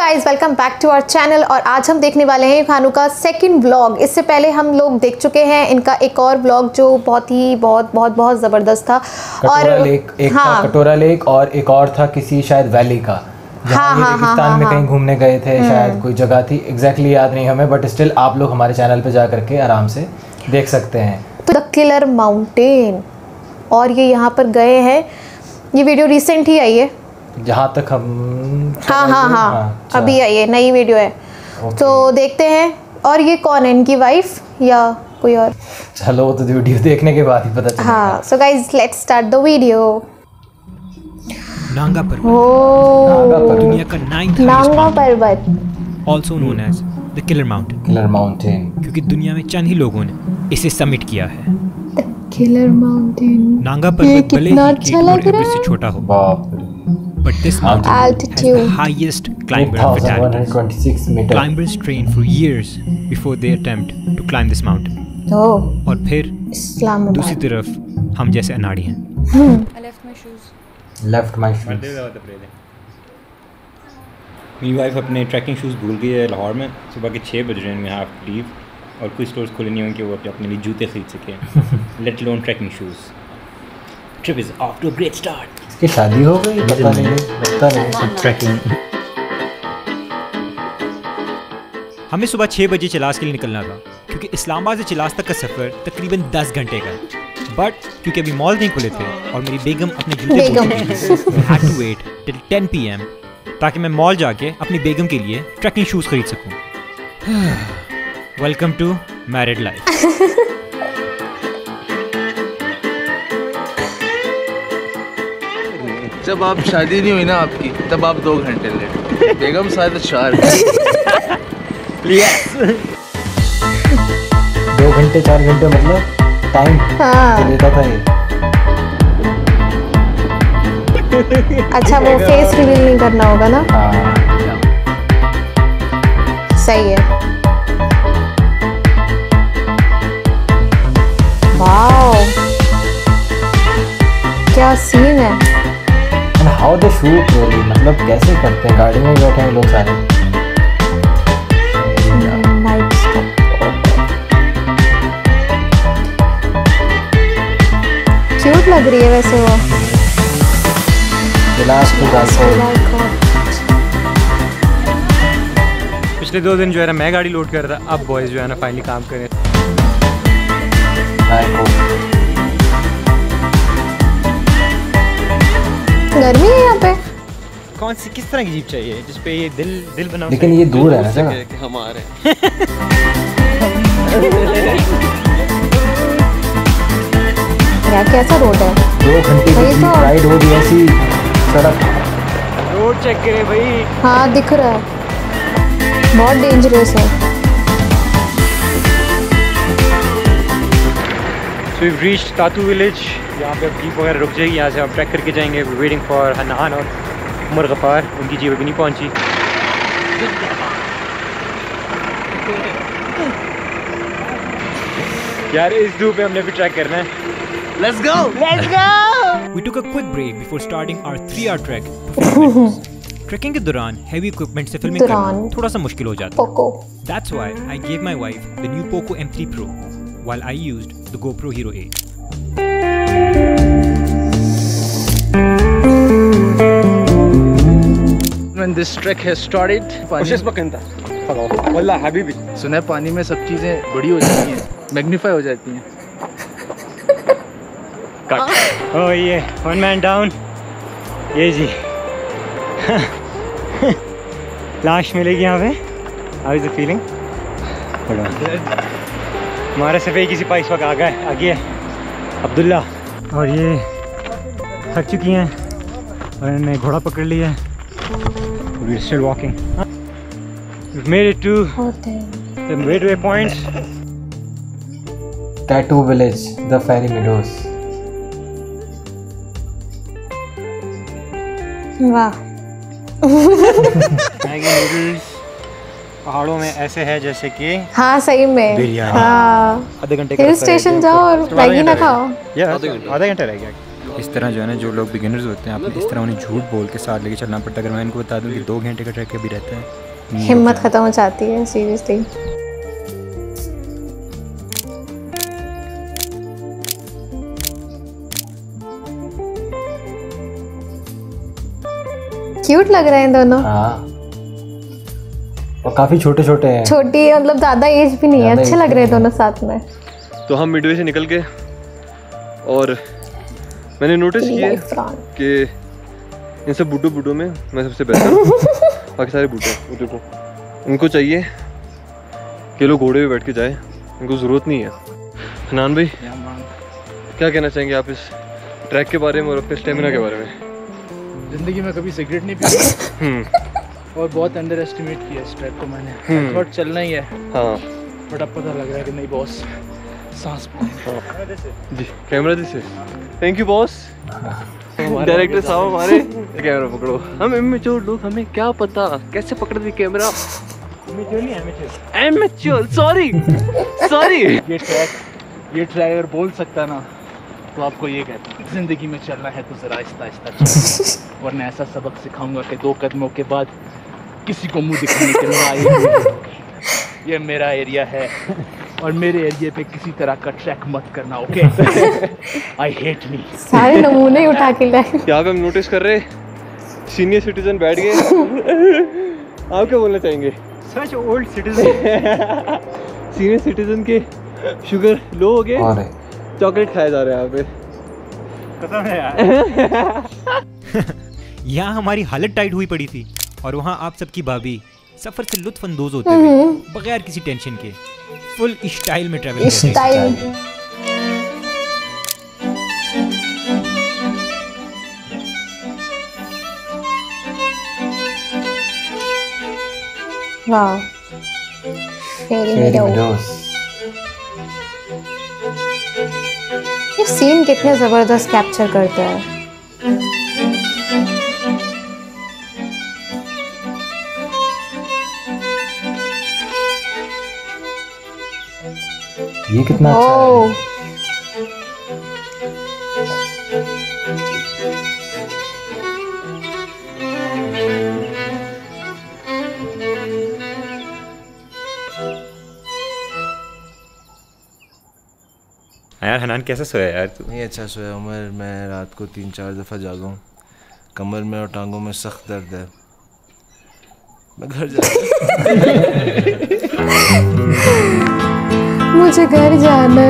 Guys welcome back to our channel. और आज हम देखने वाले हैं UKHANO का सेकंड व्लॉग। इससे पहले हम लोग देख चुके हैं इनका एक और व्लॉग जो बहुत ज़बरदस्त था। और एक हाँ, था कटोरा लेक और एक और था किसी शायद वैली का। हाँ हाँ हाँ में कहीं घूमने गए थे, शायद कोई जगह थी एग्जैक्टली याद नहीं हमें, बट स्टिल आप लोग हमारे चैनल पर जा करके आराम से देख सकते हैं। द किलर माउंटेन और ये यहाँ पर गए हैं, ये वीडियो रिसेंट ही आई है जहाँ तक हम हाँ अभी ये नई वीडियो है तो देखते हैं। और ये कौन है, इनकी वाइफ या कोई और? चलो तो वीडियो देखने के बाद ही पता चलेगा। हाँ so guys let's start the video. Nanga Parbat, दुनिया का 9th Nanga Parbat also known as the killer mountain, क्योंकि दुनिया में चंद ही लोगों ने इसे समिट किया है। द किलर माउंटेन नांगा पर्वत भले ही छोटा हो, but this mountain has the highest climber fatality. Climbers train for years before they attempt to climb this mountain. Oh. और फिर इस्लामाबाद दूसरी तरफ हम जैसे अनाड़ी हैं। I left my shoes. मेरी वाइफ अपने ट्रैकिंग शूज़ भूल गई है लाहौर में। सुबह के 6 बज रहे हैं, मैं हाफ लीव और कुछ स्टोर्स खुले नहीं होंगे वो अपने लिए जूते खरीद सकें, let alone trekking shoes. Trip is off to a great start. इसकी शादी हो गई पता नहीं। ट्रैकिंग हमें सुबह 6 बजे चिलास के लिए निकलना था, क्योंकि इस्लामाबाद से चिलास तक का सफर तकरीबन 10 घंटे का, बट क्योंकि अभी मॉल नहीं खुले थे और मेरी बेगम अपने जूते had to wait till 10 PM ताकि मैं मॉल जाके अपनी बेगम के लिए ट्रैकिंग शूज खरीद सकूं। Welcome to married life. जब आप शादी नहीं हुई ना आपकी, तब आप 2 घंटे लेट, बेगम शायद 4 2 घंटे 4 घंटे मतलब टाइम लेता था ये। अच्छा वो फेस रिवील नहीं करना होगा ना? सही है। वाओ क्या सीन है। How the shoot really, मतलब कैसे करते हैं, गाड़ी में बैठे हैं लोग सारे। क्यूट लग रही है वैसे वो। पिछले 2 दिन जो है ना मैं गाड़ी लोड कर रहा था, अब बॉयज जो है ना फाइनली काम कर रहे। गर्मी है यहाँ पे। कौन सी किस तरह की जीप चाहिए जिस पे ये दिल बना, लेकिन ये दूर है ना कि हम आ रहे हैं। यार कैसा रोड है, 2 घंटे की राइड हो गई ऐसी सड़क। रोड चेक करे भाई। हाँ दिख रहा है, बहुत डेंजरस है। So we've reached Tattoo Village. यहाँ पे जीप वगैरह रुक जाएगी, यहाँ से हम ट्रैक करके जाएंगे। वेटिंग फॉर हनान और उमर गफ़ार, उनकी जीप अभी नहीं पहुँची। यार इस धूप में हमने भी ट्रैक करना है। Let's go! Let's go! We took a quick break before starting our 3-hour trek. Trekking के दौरान हैवी इक्विपमेंट से फिल्मिंग करना थोड़ा सा मुश्किल हो जाता है। That's why I gave my wife the new Poco M3 Pro while I used the GoPro Hero 8. When this trek has started, सुना है पानी में सब चीजें बड़ी हो जाती हैं, मैग्नीफाई हो जाती हैं। Oh yeah, one man down. ये जी लाश मिलेगी यहाँ पे। How is the feeling? हमारे सफाई किसी पाइस वक्त आगे अब्दुल्ला और ये थक चुकी हैं और इन्होंने घोड़ा पकड़ लिया है। We are still walking. We made it to the midway point, Tato village, the Fairy Meadows. वाह। मैगी नूडल्स पहाड़ों में ऐसे है जैसे कि हाँ सही में बिरयानी। हाँ आधे घंटे हिल स्टेशन जाओ और मैगी ना खाओ। आधा घंटा रह गया इस तरह जो है ना जो लोग बिगिनर्स होते हैं आपने इस तरह उन्हें झूठ बोल के साथ लेके चलना पड़ता है। अगर मैं इनको बता दूँ कि 2 घंटे का ट्रैक भी रहता है, हिम्मत ख़त्म हो जाती है सीरियसली। क्यूट लग रहे हैं दोनों। हाँ। और काफी छोटे छोटे हैं। छोटी मतलब ज्यादा एज भी नहीं है, अच्छे लग रहे हैं दोनों साथ में। तो हम मिडवे से निकल गए और मैंने नोटिस किया कि इन सब बूढ़ों में मैं सबसे बेहतर हूँ। बाकी सारे बूढ़े को उनको चाहिए कि लोग घोड़े पे बैठ के जाए, उनको जरूरत नहीं है। हनान भाई क्या कहना चाहेंगे आप इस ट्रैक के बारे में और अपने स्टेमिना के बारे में? ज़िंदगी में कभी सिगरेट नहीं पी और बहुत अंडर एस्टिमेट किया इस ट्रैक को मैंने, बट चलना ही है। हाँ। बट अब पता लग रहा है कि नहीं बॉस, सांस जी कैमरा दिसे। Thank you boss. डायरेक्टर साहब हमारे कैमरा पकड़ो। हम इमेच्योर लोग, हमें क्या पता कैसे पकड़ते कैमरा। Immature sorry. ये ट्रैक अगर बोल सकता ना तो आपको ये कहता है ज़िंदगी में चलना है तो ज़रा आहिस्ता आहिस्ता, वरना ऐसा सबक सिखाऊंगा कि 2 कदमों के बाद किसी को मुंह दिखाने के लिए। ये मेरा एरिया है और मेरे एरिया पे किसी तरह का ट्रैक मत करना, ओके? I hate me. सारे नमूने उठा के लाए। यहाँ पे हम नोटिस कर रहे सीनियर सिटीजन बैठ गए। आप क्या बोलना चाहेंगे? Such old citizen. Senior citizen के शुगर लो हो गए, चॉकलेट खाए जा रहे हैं यहाँ पे। यहाँ हमारी हालत टाइट हुई पड़ी थी और वहाँ आप सबकी भाभी सफर से लुत्फ अंदोज होते हुए बगैर किसी टेंशन के फुल स्टाइल में ट्रैवल करते। वाह, फेरी मेडोज़ ये सीन कितने जबरदस्त कैप्चर करता है। ये कितना अच्छा है। यार हनान कैसा सोया यार तू? नहीं अच्छा सोया उमर, मैं रात को 3-4 दफ़ा जागा हूँ। कमर में और टांगों में सख्त दर्द है, मैं घर जाऊँ। मुझे घर जाना है।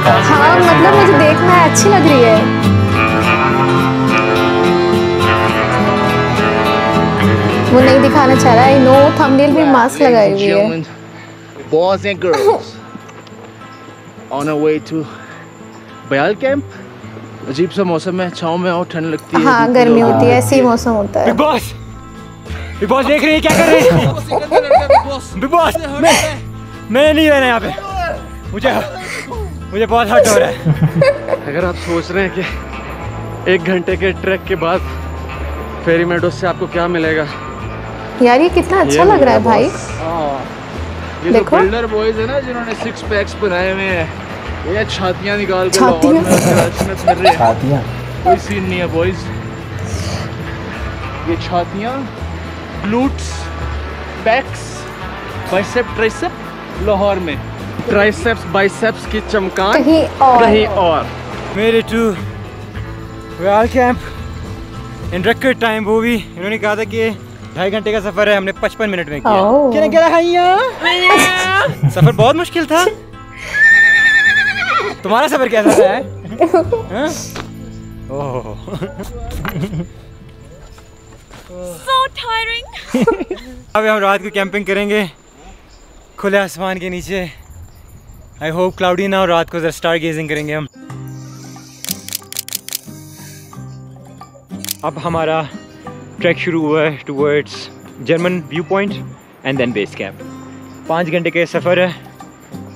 हाँ मतलब मुझे देखना है, अच्छी लग रही है। वो नहीं दिखाना चाह रहा है। नो थंबनेल में मास्क लगाई हुई है। Boys and girls on a way to base camp. अजीब सा मौसम है, छांव में और ठंड लगती है। हाँ गर्मी होती है, ऐसे ही मौसम होता है। बिग बॉस देख रही है, क्या कर रही है? मैं नहीं रहना यहाँ पे, मुझे बहुत हर्ट हो रहा है। अगर आप सोच रहे हैं कि 1 घंटे के ट्रैक के बाद फेरी मेडोज से आपको क्या मिलेगा, यार ये कितना अच्छा लग रहा है भाई। ये देखो बिल्डर बॉयज है ना जिन्होंने 6 पैक्स बनाए हुए हैं, ये छातियां निकाल के लाहौर में कर रहे हैं। छातियां कोई सीन नहीं है बॉयज, ये छातियां, glutes, PACS, bicep, tricep, Lahore में ट्राइसेप्स बाइसेप्स की चमकान कहीं और। मेरे to base camp in record time. वो भी इन्होंने कहा था कि 2.5 घंटे का सफर है, हमने 55 मिनट में किया। सफर बहुत मुश्किल था। तुम्हारा सफर कैसा था? अब हम रात को कैंपिंग करेंगे खुले आसमान के नीचे। आई होप क्लाउडी ना, और रात को स्टार गेजिंग करेंगे हम। अब हमारा ट्रैक शुरू हुआ है towards German view point and then base camp. 5 घंटे के सफ़र है,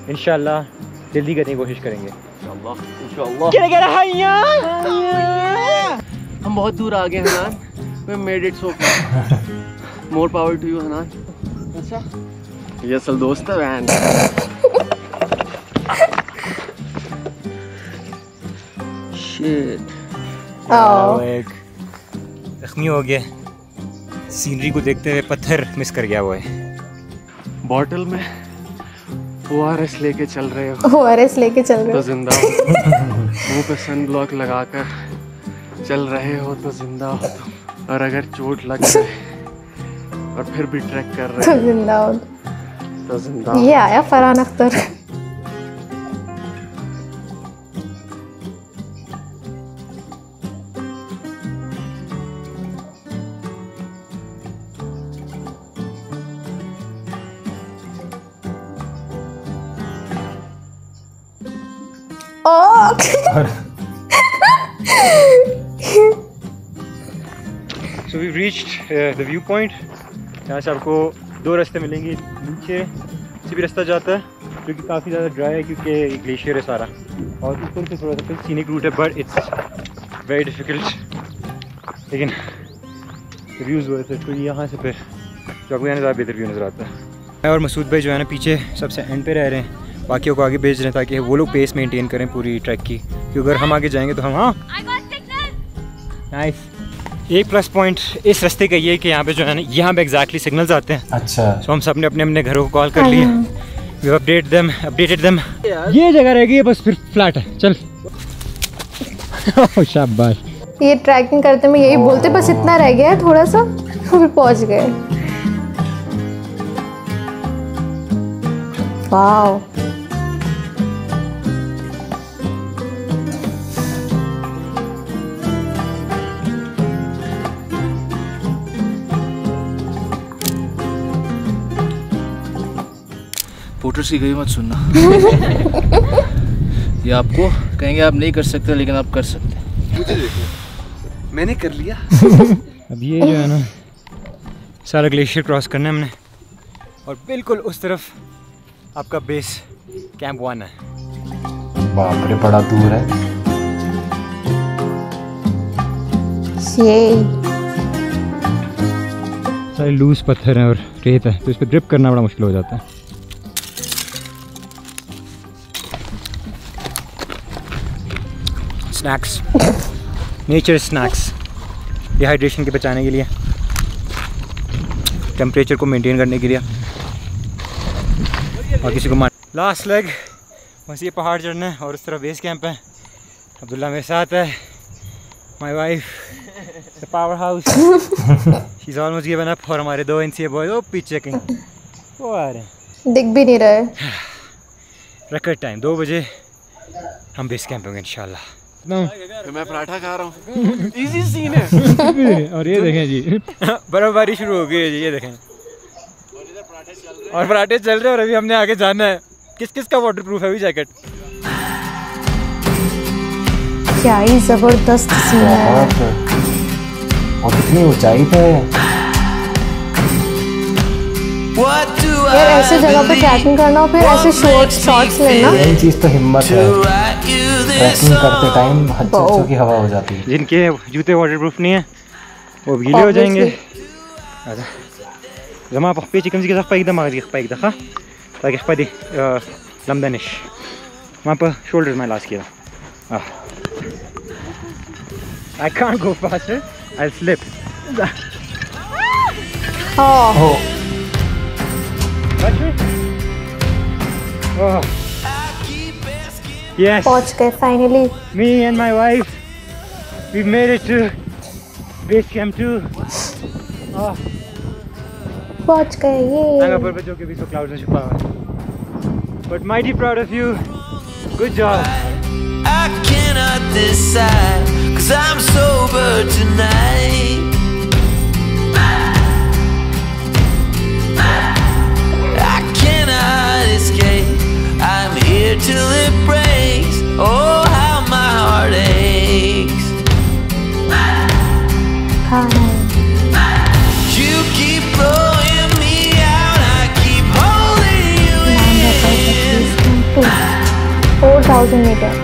इंशाल्लाह जल्दी करने की कोशिश करेंगे। हम बहुत दूर आ गए Hanan, we made it, so more power to you Hanan. अच्छा ये असल दोस्त है वैन। शिट जख्मी हो गया, सीनरी को देखते हुए पत्थर मिस कर गया। वो है बॉटल में ORS लेके चल रहे हो, ORS लेके चल रहे हो तो जिंदा हो, मुँह पे सन ब्लॉक लगा कर चल रहे हो तो जिंदा हो तुम, और अगर चोट लग जाए और फिर भी ट्रैक कर रहे हो तो जिंदा हो, तो जिंदा हो। ये आया Farhan Akhtar. So we've reached the viewpoint। यहाँ से आपको 2 रास्ते मिलेंगे, नीचे से भी रास्ता जाता है जो कि काफ़ी ज़्यादा ड्राई है क्योंकि ग्लेशियर है सारा, और ऊपर से थोड़ा सा सीनिक रूट है बट इट्स वेरी डिफिकल्ट, लेकिन व्यूज़ हुए थे तो यहाँ से फिर जो आपको यहाँ ज़्यादा बेहतर व्यू नज़र आता है। मैं और मसूद भाई जो है ना पीछे सबसे एंड पे रह रहे हैं, बाकियों को आगे भेज रहे हैं ताकि वो लोग पेस मेंटेन करें पूरी ट्रैक की, क्योंकि अगर हम आगे जाएंगे तो हम नाइस। एक प्लस पॉइंट इस रास्ते का ये है कि यहाँ पे जो है ना यहाँ पे एग्जैक्टली सिग्नल्स आते हैं। अच्छा तो हम सब ने अपने अपने घरों को कॉल कर लिए, वी अपडेटेड देम। ये जगह रह गई है बस फिर फ्लैट है। चल शाबाश। ये ट्रैकिंग करते में यही बोलते बस इतना रह गया है थोड़ा सा फिर पहुँच गए। वाह पोर्टर्स की गई मत सुनना। ये आपको कहेंगे आप नहीं कर सकते लेकिन आप कर सकते हैं। मैंने कर लिया। अब ये जो है ना सारा ग्लेशियर क्रॉस करना है हमने, और बिल्कुल उस तरफ आपका बेस कैंप 1 है। बाप रे बड़ा दूर है। सारे लूज पत्थर हैं और रेत है तो इस पर ग्रिप करना बड़ा मुश्किल हो जाता है। स्नैक्स, नेचर स्नैक्स, डिहाइड्रेशन के बचाने के लिए, टेम्परेचर को मेंटेन करने के लिए, और किसी को लास्ट लेग बस ये पहाड़ चढ़ना है और उस तरफ बेस कैंप है। अब्दुल्ला मेरे साथ है, my wife the power house, she is almost given up, और हमारे 2 NCA बॉयज वो पीछे कहीं वो आ रहे हैं, दिख भी नहीं रहे। रिकॉर्ड टाइम 2 बजे हम बेस कैंप होंगे इंशाल्लाह। तो मैं पराठा खा रहा हूँ। इजी सीन है। और ये देखें जी बर्फबारी शुरू हो गई है जी, ये देखें, और पराठे चल रहे हैं, और अभी हमने आगे जाना है। किस किस का वाटर प्रूफ है अभी जैकेट। क्या ही जबरदस्त सीन है, और कितनी ऊंचाई पे यार। ऐसे जगह पे ट्रैकिंग करना और फिर ऐसे शॉर्ट्स लेना, यही चीज़ तो हिम्मत है। ट्रैकिंग करते टाइम हड्डियों की हवा हो जाती है। जिनके जूते वाटरप्रूफ नहीं है वो गीले हो जाएंगे। जमा पप्पी चिकन जी के साथ पैदा मार दिया, पैदा खा ताकि पदी लमदनिश वहाँ पर शोल्डर में लास्ट किया। I can't go faster, I'll slip। Oh Yes, पहुंच गए finally. Me and my wife, we made it to Base Camp 2। पहुंच गए ये। नागा पर्बत जो कि बीचों क्लाउड में छुपा हुआ है। But mighty proud of you, good job। I cannot decide, 'cause I'm sober tonight। I cannot escape, I'm here till it breaks। Oh, how my heart aches। रखा है। नांगा पर्वत 4000 मीटर।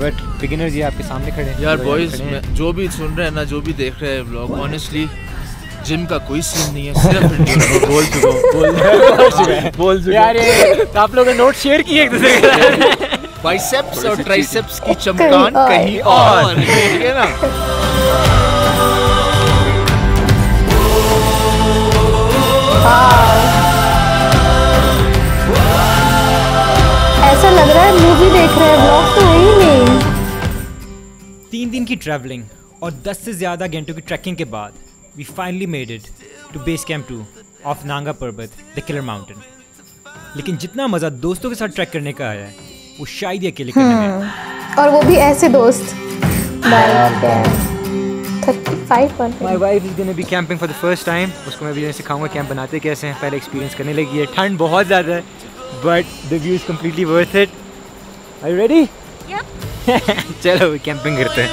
बट बिगिनर्स ये आपके सामने खड़े हैं यार बॉयज, जो भी सुन रहे हैं ना, जो भी देख रहे हैं ब्लॉग, ऑनेस्टली जिम का कोई सीन नहीं है, सिर्फ बोल यार ये आप लोगों ने नोट शेयर किए एक दूसरे के, बाइसेप्स और ट्राइसेप्स की चमकान कहीं और, ठीक है ना। ऐसा लग रहा है मूवी देख रहे हैं, ब्लॉग तो है ही नहीं। 3 दिन की ट्रैवलिंग और 10 से ज्यादा घंटों की ट्रैकिंग के बाद we finally made it to Base Camp 2 of Nanga Parbat, the Killer Mountain. लेकिन जितना मजा दोस्तों के साथ ट्रैक करने का आया है वो शायद ही अकेले करने में है। और वो भी ऐसे दोस्त। My wife is going to be camping for the first time. उसको मैं भी सिखाऊंगा कैंप बनाते कैसे हैं, पहले एक्सपीरियंस करने लगी है। ठंड बहुत ज्यादा है but the view is completely worth it. Are you ready? Yep. चलो कैंपिंग करते हैं।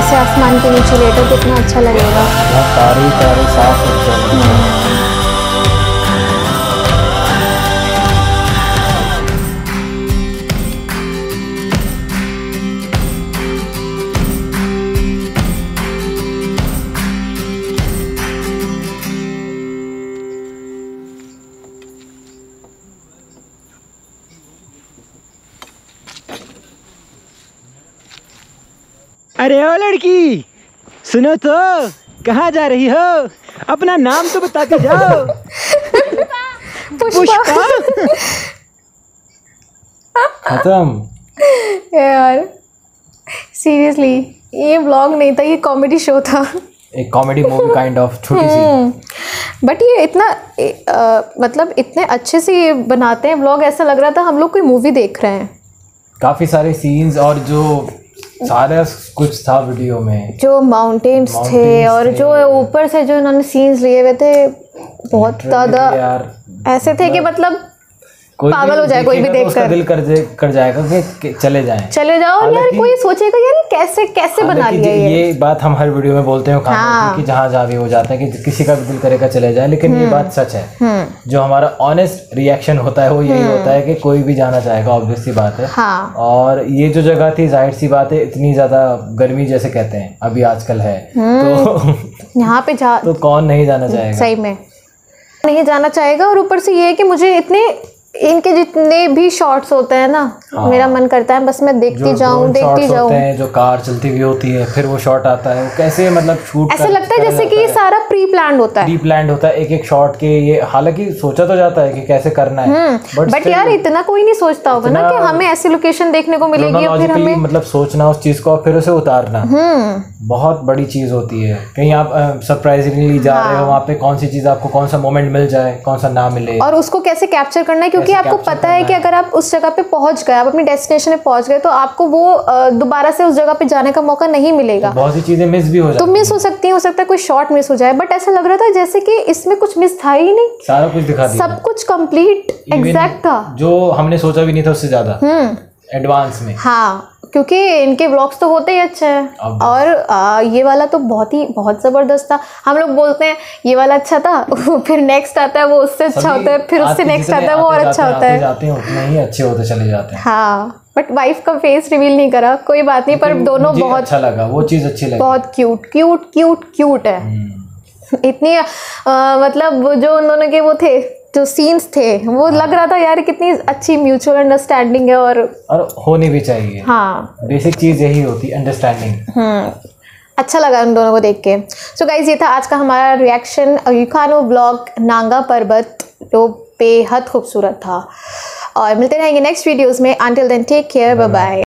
ऐसे आसमान के नीचे लेटो कितना अच्छा लगेगा, तारे तारे साफ होते अरे ओ लड़की सुनो तो, कहाँ जा रही हो? अपना नाम तो बताते जाओ। पुष्पा। खत्म। यार सीरियसली ये व्लॉग नहीं था, ये कॉमेडी शो था, एक कॉमेडी मूवी काइंड ऑफ, छोटी सी। बट ये इतना मतलब इतने अच्छे से ये बनाते हैं व्लॉग, ऐसा लग रहा था हम लोग कोई मूवी देख रहे हैं। काफी सारे सीन्स और जो सारा कुछ था वीडियो में, जो माउंटेन्स थे और जो ऊपर से जो उन्होंने सीन्स लिए हुए थे, बहुत ज्यादा ऐसे थे कि मतलब पागल हो जाए कोई भी देखकर, दिल कर जाएगा कि चले जाओ। यार कोई सोचेगा यार कैसे बना लिया ये बात हम हर वीडियो में बोलते हैं, कि जहाँ भी हो जाता है कि किसी का भी दिल करेगा चले जाए, लेकिन ये बात सच है। जो हमारा ऑनेस्ट रिएक्शन होता है वो यही होता है कि कोई भी जाना चाहेगा, ऑब्वियस सी बात है। और ये जो जगह थी, जाहिर सी बात है, इतनी ज्यादा गर्मी जैसे कहते हैं अभी आजकल है, तो यहाँ पे तो कौन नहीं जाना चाहेगा, सही में नहीं जाना चाहेगा। और ऊपर से ये है कि मुझे इतने इनके जितने भी शॉट्स होते हैं ना, मेरा मन करता है बस मैं देखती जाऊं। जो कार चलती हुई होती है, फिर वो शॉट आता है, कैसे मतलब शूट ऐसा लगता है जैसे कि ये सारा प्री प्लान्ड होता है एक-एक शॉट के। ये हालांकि सोचा तो जाता है कि कैसे करना है, बट यार इतना कोई नहीं सोचता होगा ना कि हमें ऐसी लोकेशन देखने को मिलेगी, और फिर हमें मतलब सोचना उस चीज को और फिर उसे उतारना बहुत बड़ी चीज होती है। कहीं आप सरप्राइजिंगली जा रहे हो, वहाँ पे कौन सी चीज आपको, कौन सा मोमेंट मिल जाए, कौन सा ना मिले, और उसको कैसे कैप्चर करना है, क्योंकि आपको पता है कि अगर आप उस जगह पे पहुंच गए, आप अपनी डेस्टिनेशन पे पहुंच गए, तो आपको वो दोबारा से उस जगह पे जाने का मौका नहीं मिलेगा। बहुत सी चीजें मिस भी हो जाती हैं, तो मिस हो सकती है, हो सकता है कोई शॉट मिस हो जाए, बट ऐसा लग रहा था जैसे कि इसमें कुछ मिस था ही नहीं, सारा कुछ दिखा दिया, सब कुछ कंप्लीट एग्जैक्ट था, जो हमने सोचा भी नहीं था उससे ज्यादा एडवांस में। हाँ, क्योंकि इनके व्लॉग्स तो होते ही अच्छे हैं, और ये वाला तो बहुत ज़बरदस्त था। हम लोग बोलते हैं ये वाला अच्छा था, फिर नेक्स्ट आता है वो उससे अच्छा होता है, फिर उससे नेक्स्ट आता है वो और अच्छा होता है, जाते हैं उतने ही अच्छे होते चले जाते हैं। हाँ, बट वाइफ का फेस रिवील नहीं करा, कोई बात नहीं, पर दोनों बहुत अच्छा लगा, वो चीज़ अच्छी लगी, बहुत क्यूट है। इतनी मतलब जो उन्होंने के वो थे, जो सीन्स थे, वो लग रहा था यार कितनी अच्छी म्यूचुअल अंडरस्टैंडिंग है, और होनी भी चाहिए। हाँ, बेसिक चीज़ यही होती है, अंडरस्टैंडिंग। अच्छा लगा उन दोनों को देख के। सो गाइज ये था आज का हमारा रिएक्शन, यूकानो व्लॉग नांगा पर्वत, जो बेहद खूबसूरत था। और मिलते रहेंगे नेक्स्ट वीडियोस में। Until then take care, bye bye.